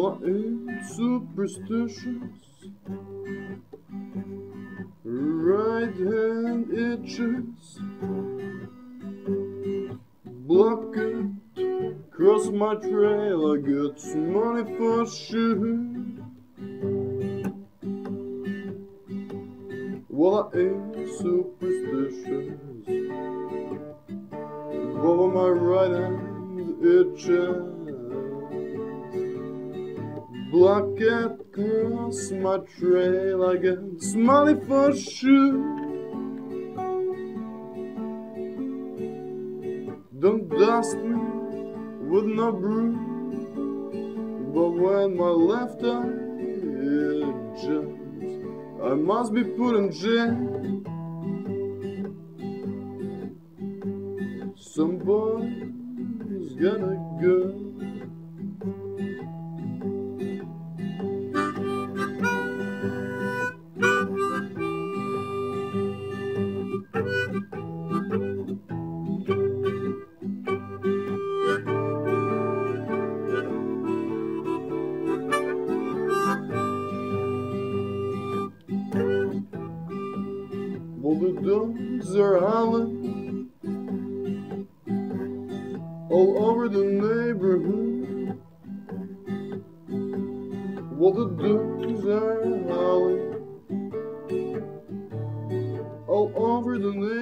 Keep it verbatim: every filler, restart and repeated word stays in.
What is superstitious? Right hand itches. Block it, cross my trail, I got money for shoes. What is superstitious? Over my right hand itches. Block it, cross my trail, I got money for shoes. Don't dust me with no broom, but when my left eye jumps, I must be put in jail. Somebody's gonna go. All the dogs are howling all over the neighborhood. All the dogs are howling all over the neighborhood.